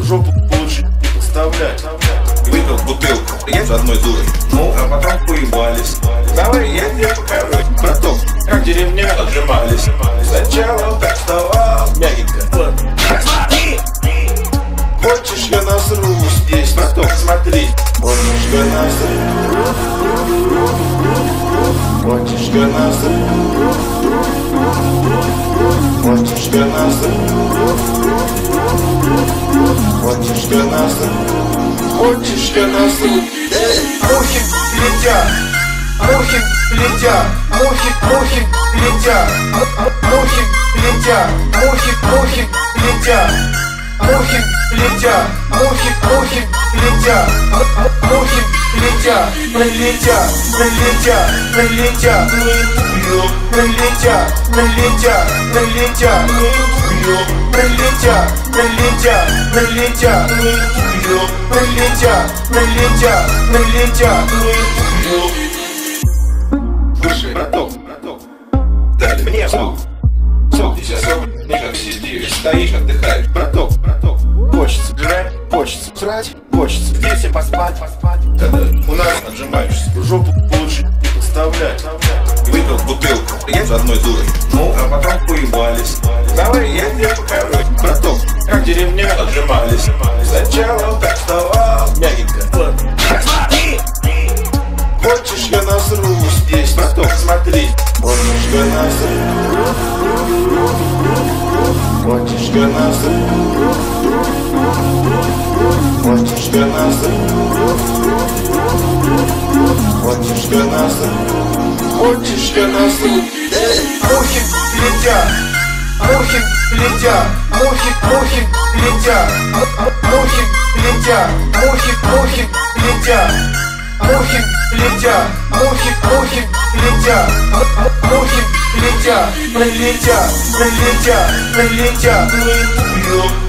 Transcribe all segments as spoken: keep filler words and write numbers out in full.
Жопу лучше не подставлять. Выпил бутылку я с одной дурой, ну а потом поебались. Давай я тебе покажу, браток, как деревня отжимались. Сначала так вставал мягенько, вот. Хочешь, я насру здесь, браток, смотри. Хочешь, я насру. Хочешь, я насру. Хочешь, я насру. Хочешь, я насру. Хочешь, я насру? Мухи летят, мухи летят, мухи, мухи летят, мухи летят, мухи, мухи летят, мухи летят, мухи, мухи летят, мухи летят, прилетят, прилетят, прилетят, прилетят, прилетят, прилетят, прилетят, прилетят, прилетят. Прилетят, прилетят, прилетят. Слушай, браток, браток, дай мне сок. Сок, ты сейчас никак сидишь, стоишь, отдыхаешь. Браток, браток, хочется жрать, хочется срать, хочется здесь и поспать, поспать. Когда у нас отжимаешься, жопу лучше не подставлять. Выпил бутылку я с одной дурой, ну а потом поебались. Давай я тебе покажу, браток, как деревня отжимались. Сначала так вставал мягенько, вот. Хочешь, я насру здесь, браток, смотри. Хочешь, я насру. Хочешь, я насру. Хочешь, я насру. Хочешь, я насру. Хочешь, я насру. Мухи летят, мухи летят, мухи, мухи летят, мухи летят, мухи, мухи летят, мухи летят, мухи, мухи летят, мухи летят, прилетят, прилетят, прилетят,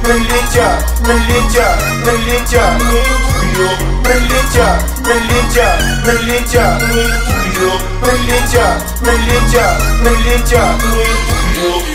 прилетят, прилетят, прилетят, прилетят, прилетят, прилетят, прилетят, прилетят, прилетят.